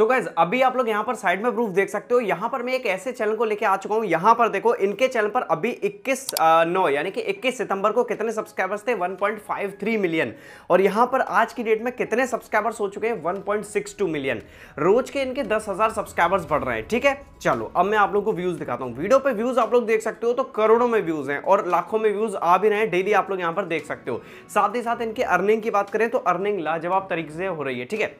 So guys अभी आप लोग यहाँ पर साइड में प्रूफ देख सकते हो। यहाँ पर मैं एक ऐसे चैनल को लेके आ चुका हूँ। यहाँ पर देखो इनके चैनल पर अभी 21 यानी कि 21 सितंबर को कितने सब्सक्राइबर्स थे 1.53 मिलियन और यहाँ पर आज की डेट में कितने सब्सक्राइबर्स हो चुके हैं 1.62 मिलियन। रोज के इनके 10,000 सब्सक्राइबर्स बढ़ रहे हैं। ठीक है चलो अब मैं आप लोग को व्यूज दिखाता हूँ। वीडियो पे व्यूज आप लोग देख सकते हो तो करोड़ों में व्यूज हैं और लाखों में व्यूज आ भी रहे हैं डेली, आप लोग यहाँ पर देख सकते हो। साथ ही साथ इनकी अर्निंग की बात करें तो अर्निंग लाजवाब तरीके से हो रही है। ठीक है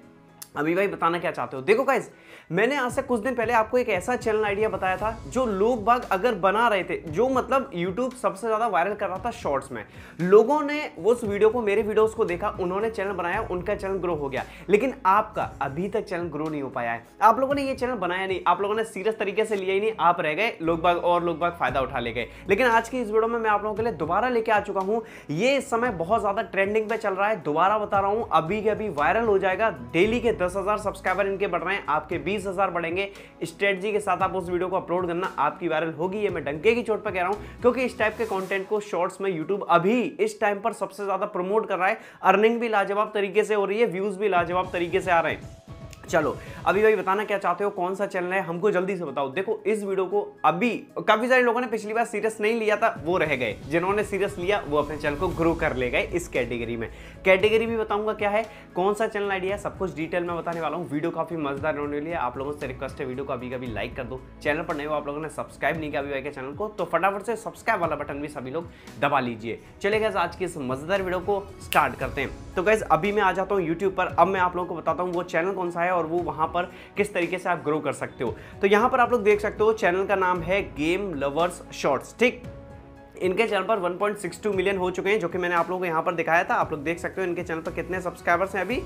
अभी भाई बताना क्या चाहते हो। देखो गाइज मैंने आज से कुछ दिन पहले आपको एक ऐसा चैनल आइडिया बताया था जो लोग बाग अगर बना रहे थे, जो मतलब YouTube सबसे ज़्यादा वायरल कर रहा था शॉर्ट्स में। लोगों ने उस वीडियो को, मेरे वीडियोस को देखा, उन्होंने चैनल बनाया, उनका चैनल ग्रो हो गया, लेकिन आपका अभी तक चैनल ग्रो नहीं हो पाया है। आप लोगों ने ये चैनल बनाया नहीं, आप लोगों ने सीरियस तरीके से लिया ही नहीं, आप रह गए, लोग बाग फ़ायदा उठा ले गए। लेकिन आज की इस वीडियो में मैं आप लोगों के लिए दोबारा लेके आ चुका हूँ। ये इस समय बहुत ज़्यादा ट्रेंडिंग में चल रहा है, दोबारा बता रहा हूँ, अभी के अभी वायरल हो जाएगा। डेली के 10,000 सब्सक्राइबर इनके बढ़ रहे हैं, आपके 20,000 बढ़ेंगे। स्ट्रेटजी के साथ आप उस वीडियो को अपलोड करना, आपकी वायरल होगी। ये मैं डंके की चोट पर कह रहा हूं क्योंकि इस टाइप के कंटेंट को शॉर्ट्स में यूट्यूब अभी इस टाइम पर सबसे ज्यादा प्रमोट कर रहा है। अर्निंग भी लाजवाब तरीके से हो रही है, व्यूज भी लाजवाब तरीके से आ रहे हैं। चलो अभी भाई बताना क्या चाहते हो, कौन सा चैनल है हमको जल्दी से बताओ। देखो इस वीडियो को अभी काफी सारे लोगों ने पिछली बार सीरियस नहीं लिया था, वो रह गए। जिन्होंने सीरियस लिया वो अपने चैनल को ग्रो कर ले गए। इस कैटेगरी में कैटेगरी भी बताऊंगा क्या है, कौन सा चैनल आइडिया, सब कुछ डिटेल में बताने वाला हूँ। वीडियो काफी मजेदार होने वाली है। आप लोगों से रिक्वेस्ट है वीडियो को अभी कभी लाइक कर दो। चैनल पर नए हो, आप लोगों ने सब्सक्राइब नहीं किया अभी भाई के चैनल को, तो फटाफट से सब्सक्राइब वाला बटन भी सभी लोग दबा लीजिए। चलिए गाइस आज की इस मजेदार वीडियो को स्टार्ट करते हैं। तो गाइस अभी मैं आ जाता हूँ यूट्यूब पर। अब मैं आप लोगों को बताता हूँ वो चैनल कौन सा है और वो वहां पर किस तरीके से आप ग्रो कर सकते हो। तो यहां पर आप लोग देख सकते हो चैनल का नाम है गेम लवर्स शॉर्ट्स। ठीक इनके चैनल पर 1.62 मिलियन हो चुके हैं जो कि मैंने आप लोगों को यहाँ पर दिखाया था। आप लोग देख सकते हो इनके चैनल पर कितने सब्सक्राइबर्स हैं अभी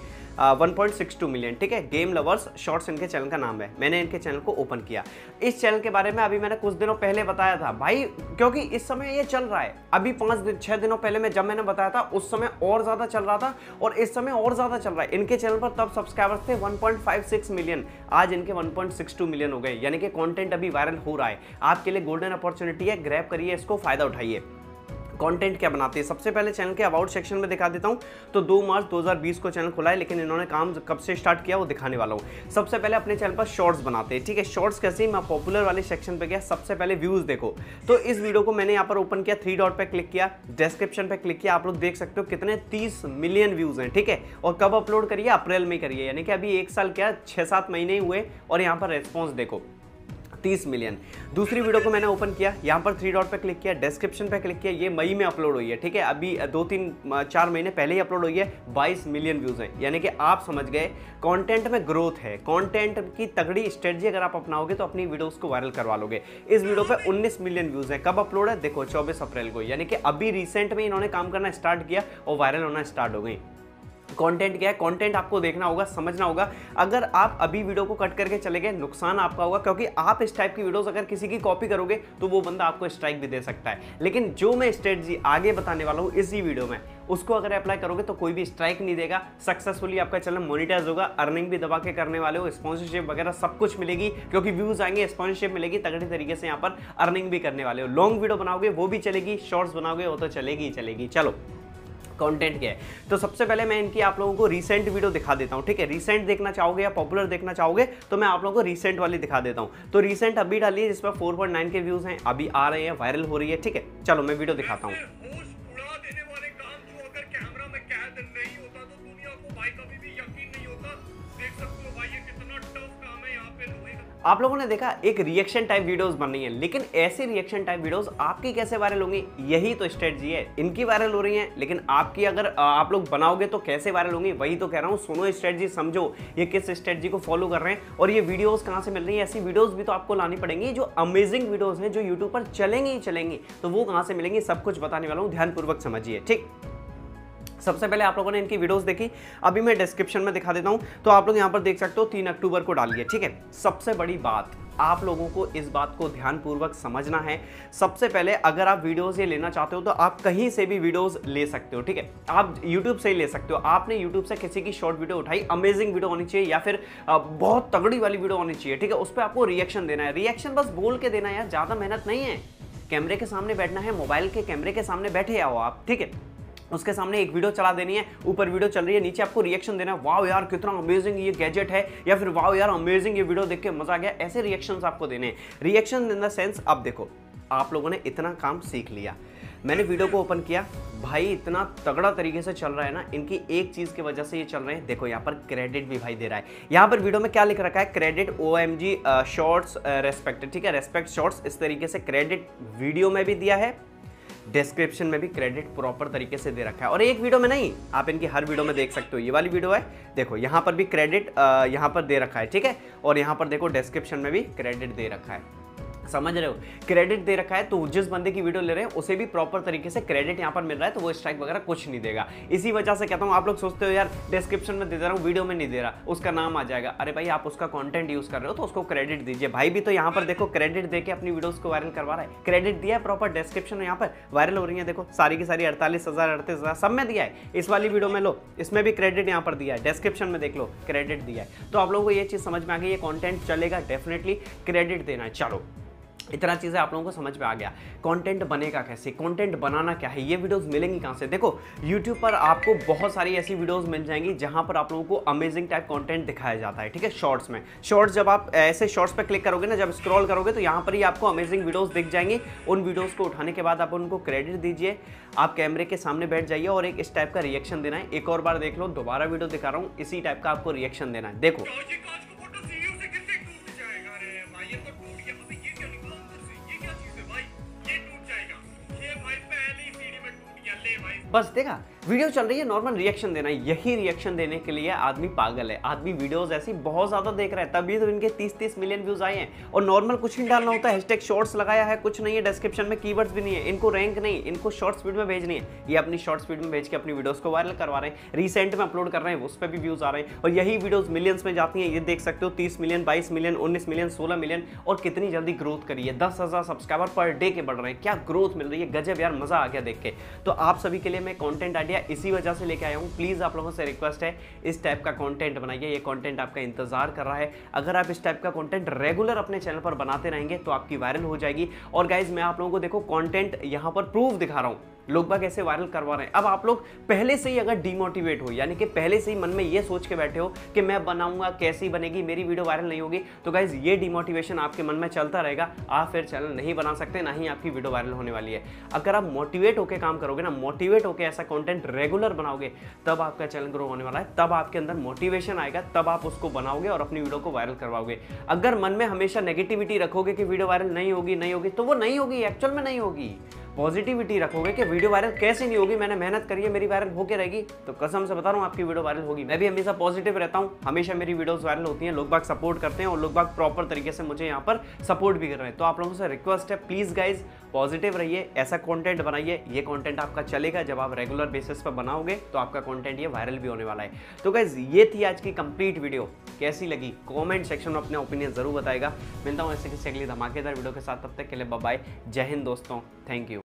1.62 मिलियन। ठीक है गेम लवर्स शॉर्ट्स इनके चैनल का नाम है। मैंने इनके चैनल को ओपन किया। इस चैनल के बारे में अभी मैंने कुछ दिनों पहले बताया था भाई, क्योंकि इस समय ये चल रहा है। अभी 5-6 दिनों पहले मैं जब मैंने बताया था उस समय और ज़्यादा चल रहा था और इस समय और ज़्यादा चल रहा है। इनके चैनल पर तब सब्सक्राइबर्स थे 1.56 मिलियन, आज इनके 1.62 मिलियन हो गए। यानी कि कॉन्टेंट अभी वायरल हो रहा है। आपके लिए गोल्डन अपॉर्चुनिटी है, ग्रैब करिए इसको, फ़ायदा उठाइए। कंटेंट क्या बनाते हैं सबसे पहले चैनल के अबाउट सेक्शन में दिखा देता हूं। तो 2 मार्च 2020 को चैनल खुला है, लेकिन इन्होंने काम कब से स्टार्ट किया वो दिखाने वाला हूं। सबसे पहले अपने चैनल पर शॉर्ट्स बनाते हैं। ठीक है शॉर्ट्स कैसे, मैं पॉपुलर वाले सेक्शन पे गया, सबसे पहले व्यूज देखो। तो इस वीडियो को मैंने यहाँ पर ओपन किया, 3 डॉट पे क्लिक किया, डिस्क्रिप्शन पे क्लिक किया, आप लोग देख सकते हो कितने 30 मिलियन व्यूज हैं। ठीक है और कब अपलोड करिए, अप्रैल में करिए, यानी कि अभी 1 साल क्या 6-7 महीने हुए और यहाँ पर रेस्पॉन्स देखो 30 मिलियन। दूसरी वीडियो को मैंने ओपन किया, यहाँ पर 3 डॉट पे क्लिक किया, डिस्क्रिप्शन पे क्लिक किया, ये मई में अपलोड हुई है। ठीक है अभी 2-3-4 महीने पहले ही अपलोड हुई है, 22 मिलियन व्यूज़ हैं। यानी कि आप समझ गए कंटेंट में ग्रोथ है। कंटेंट की तगड़ी स्ट्रेटजी अगर आप अपनाओगे तो अपनी वीडियोज़ को वायरल करवा लोगे। इस वीडियो पर 19 मिलियन व्यूज़ हैं। कब अपलोड है देखो 24 अप्रैल को, यानी कि अभी रिसेंट में इन्होंने काम करना स्टार्ट किया और वायरल होना स्टार्ट हो गई। कंटेंट क्या है, कंटेंट आपको देखना होगा, समझना होगा। अगर आप अभी वीडियो को कट करके चले गए नुकसान आपका होगा, क्योंकि आप इस टाइप की वीडियोस अगर किसी की कॉपी करोगे तो वो बंदा आपको स्ट्राइक भी दे सकता है। लेकिन जो मैं स्ट्रेटजी आगे बताने वाला हूँ इसी वीडियो में, उसको अगर अप्लाई करोगे तो कोई भी स्ट्राइक नहीं देगा। सक्सेसफुली आपका चैनल मोनिटाइज होगा, अर्निंग भी दबा के करने वाले हो, स्पॉन्सरशिप वगैरह सब कुछ मिलेगी क्योंकि व्यूज आएंगे, स्पॉन्सरशिप मिलेगी, तगड़ी तरीके से यहाँ पर अर्निंग भी करने वाले हो। लॉन्ग वीडियो बनाओगे वो भी चलेगी, शॉर्ट्स बनाओगे वो तो चलेगी ही चलेगी। चलो कंटेंट क्या है, तो सबसे पहले मैं इनकी आप लोगों को रीसेंट वीडियो दिखा देता हूँ। ठीक है रीसेंट देखना चाहोगे या पॉपुलर देखना चाहोगे तो मैं आप लोगों को रीसेंट वाली दिखा देता हूँ। तो रीसेंट अभी डाली है जिसमें 4.9 के व्यूज़ हैं, अभी आ रहे हैं, वायरल हो रही है। ठीक है चलो मैं वीडियो दिखाता हूँ। आप लोगों ने देखा एक रिएक्शन टाइप वीडियोस बन रही हैं, लेकिन ऐसी रिएक्शन टाइप वीडियोस आपकी कैसे वायरल होंगी, यही तो स्ट्रेटजी है। इनकी वायरल हो रही हैं लेकिन आपकी अगर आप लोग बनाओगे तो कैसे वायरल होंगी, वही तो कह रहा हूँ। सुनो स्ट्रेटजी, समझो ये किस स्ट्रेटजी को फॉलो कर रहे हैं और ये वीडियोस कहाँ से मिल रही है। ऐसी वीडियोज़ भी तो आपको लानी पड़ेंगी जो अमेजिंग वीडियोज़ हैं, जो यूट्यूब पर चलेंगी ही चलेंगी, तो वो कहाँ से मिलेंगी सब कुछ बताने वाला हूँ, ध्यानपूर्वक समझिए। ठीक सबसे पहले आप लोगों ने इनकी वीडियोस देखी, अभी मैं डिस्क्रिप्शन में दिखा देता हूं। तो आप लोग यहां पर देख सकते हो 3 अक्टूबर को डाली है। ठीक है सबसे बड़ी बात आप लोगों को इस बात को ध्यानपूर्वक समझना है। सबसे पहले अगर आप वीडियोस ये लेना चाहते हो तो आप कहीं से भी वीडियोस ले सकते हो। ठीक है आप यूट्यूब से ही ले सकते हो। आपने यूट्यूब से किसी की शॉर्ट वीडियो उठाई, अमेजिंग वीडियो होनी चाहिए या फिर बहुत तगड़ी वाली वीडियो होनी चाहिए। ठीक है उस पर आपको रिएक्शन देना है। रिएक्शन बस बोल के देना है यार, ज़्यादा मेहनत नहीं है। कैमरे के सामने बैठना है, मोबाइल के कैमरे के सामने बैठे आओ आप। ठीक है उसके सामने एक वीडियो चला देनी है, ऊपर वीडियो चल रही है, नीचे आपको रिएक्शन देना है, वाओ यार कितना अमेजिंग ये गैजेट है, या फिर वाओ यार अमेजिंग ये वीडियो देख के मजा आ गया, ऐसे रिएक्शंस आपको देने हैं। रिएक्शन इन द सेंस, अब देखो आप लोगों ने इतना काम सीख लिया, मैंने वीडियो को ओपन किया, भाई इतना तगड़ा तरीके से चल रहा है ना, इनकी एक चीज़ की वजह से ये चल रहे हैं। देखो यहाँ पर क्रेडिट भी भाई दे रहा है, यहाँ पर वीडियो में क्या लिख रखा है, क्रेडिट OMG शॉर्ट्स रेस्पेक्टेड, ठीक है, रेस्पेक्ट शॉर्ट्स, इस तरीके से क्रेडिट वीडियो में भी दिया है, डिस्क्रिप्शन में भी क्रेडिट प्रॉपर तरीके से दे रखा है। और एक वीडियो में नहीं, आप इनकी हर वीडियो में देख सकते हो, ये वाली वीडियो है, देखो यहाँ पर भी क्रेडिट यहाँ पर दे रखा है, ठीक है, और यहाँ पर देखो डिस्क्रिप्शन में भी क्रेडिट दे रखा है, समझ रहे हो, क्रेडिट दे रखा है। तो जिस बंदे की वीडियो ले रहे हैं उसे भी प्रॉपर तरीके से क्रेडिट यहाँ पर मिल रहा है, तो वो स्ट्राइक वगैरह कुछ नहीं देगा। इसी वजह से कहता हूँ, आप लोग सोचते हो यार डिस्क्रिप्शन में दे रहा हूँ, वीडियो में नहीं दे रहा, उसका नाम आ जाएगा। अरे भाई आप उसका कॉन्टेंट यूज कर रहे हो तो उसको क्रेडिट दीजिए। भाई भी तो यहाँ पर देखो क्रेडिट देके अपनी वीडियोज को वायरल करवा रहा है, क्रेडिट दिया है प्रॉपर, डिस्क्रिप्शन यहाँ पर वायरल हो रही है, देखो सारी की सारी 48,000 38,000 सब में दिया है। इस वाली वीडियो में लो, इसमें भी क्रेडिट यहाँ पर दिया है, डिस्क्रिप्शन में देख लो क्रेडिट दिया है। तो आप लोगों को ये चीज़ समझ में आ गई, ये कॉन्टेंट चलेगा डेफिनेटली क्रेडिट देना है। चलो इतना चीज़ें आप लोगों को समझ में आ गया, कंटेंट बनेगा कैसे, कंटेंट बनाना क्या है, ये वीडियोस मिलेंगी कहाँ से। देखो YouTube पर आपको बहुत सारी ऐसी वीडियोस मिल जाएंगी जहाँ पर आप लोगों को अमेजिंग टाइप कंटेंट दिखाया जाता है, ठीक है, शॉर्ट्स में। शॉर्ट्स जब आप ऐसे शॉर्ट्स पर क्लिक करोगे ना, जब स्क्रॉल करोगे तो यहाँ पर ही आपको अमेजिंग वीडियोज़ दिख जाएंगी। उन वीडियोज़ को उठाने के बाद आप उनको क्रेडिट दीजिए, आप कैमरे के सामने बैठ जाइए और एक इस टाइप का रिएक्शन देना है। एक और बार देख लो, दोबारा वीडियो दिखा रहा हूँ, इसी टाइप का आपको रिएक्शन देना है। देखो बस देखा, वीडियो चल रही है, नॉर्मल रिएक्शन देना है। यही रिएक्शन देने के लिए आदमी पागल है, आदमी वीडियोस ऐसी बहुत ज़्यादा देख रहा है, तभी तो इनके 30-30 मिलियन व्यूज़ आए हैं। और नॉर्मल कुछ नहीं डालना होता है, हैशटैग शॉर्ट्स लगाया है, कुछ नहीं है, डिस्क्रिप्शन में कीवर्ड्स भी नहीं है, इनको रैंक नहीं, इनको शॉर्ट स्पीड में भेजनी है, ये अपनी शॉर्ट स्पीड में भेज के अपनी वीडियोज़ को वायरल करवा रहे हैं, रिसेंट में अपलोड कर रहे हैं, उस पर भी व्यूज़ आ रहे हैं। और यही वीडियोज़ मिलियंस में जाती हैं, ये देख सकते हो 30 मिलियन, 22 मिलियन, 19 मिलियन, 16 मिलियन, और कितनी जल्दी ग्रोथ करी है, 10,000 सब्सक्राइबर पर डे के बढ़ रहे हैं, क्या ग्रोथ मिल रही है, गजब यार, मज़ा आ गया देख के। तो आप सभी के लिए मैं कंटेंट आइडिया इसी वजह से लेके आया हूँ, प्लीज़ आप लोगों से रिक्वेस्ट है इस टाइप का कंटेंट बनाइए, ये कंटेंट आपका इंतजार कर रहा है। अगर आप इस टाइप का कंटेंट रेगुलर अपने चैनल पर बनाते रहेंगे तो आपकी वायरल हो जाएगी। और गाइज मैं आप लोगों को देखो कंटेंट यहाँ पर प्रूफ दिखा रहा हूँ, लोग बाग ऐसे वायरल करवा रहे हैं। अब आप लोग पहले से ही अगर डिमोटिवेट हो, यानी कि पहले से ही मन में ये सोच के बैठे हो कि मैं बनाऊंगा, कैसी बनेगी, मेरी वीडियो वायरल नहीं होगी, तो गाइज ये डिमोटिवेशन आपके मन में चलता रहेगा, आप फिर चैनल नहीं बना सकते, ना ही आपकी वीडियो वायरल होने वाली है। अगर आप मोटिवेट होकर काम करोगे ना, मोटिवेट होकर ऐसा कॉन्टेंट रेगुलर बनाओगे, तब आपका चैनल ग्रो होने वाला है, तब आपके अंदर मोटिवेशन आएगा, तब आप उसको बनाओगे और अपनी वीडियो को वायरल करवाओगे। अगर मन में हमेशा नेगेटिविटी रखोगे कि वीडियो वायरल नहीं होगी, नहीं होगी, तो वो नहीं होगी, एक्चुअल में नहीं होगी। पॉजिटिविटी रखोगे कि वीडियो वायरल कैसे नहीं होगी, मैंने मेहनत करी है, मेरी वायरल होके रहेगी, तो कसम से बता रहा हूँ आपकी वीडियो वायरल होगी। मैं भी हमेशा पॉजिटिव रहता हूँ, हमेशा मेरी वीडियोस वायरल होती हैं, लोग बाग सपोर्ट करते हैं और लोग बाग प्रॉपर तरीके से मुझे यहाँ पर सपोर्ट भी कर रहे हैं। तो आप लोगों से रिक्वेस्ट है, प्लीज़ गाइज पॉजिटिव रहिए, ऐसा कॉन्टेंट बनाइए, ये कॉन्टेंट आपका चलेगा। जब आप रेगुलर बेसिस पर बनाओगे तो आपका कॉन्टेंट ये वायरल भी होने वाला है। तो गाइज ये थी आज की कंप्लीट वीडियो, कैसी लगी कमेंट सेक्शन में अपने ओपिनियन जरूर बताएगा। मिलता हूँ ऐसे किसी अगली धमाकेदार वीडियो के साथ, तब तक के लिए बाय बाय, जय हिंद दोस्तों, थैंक यू।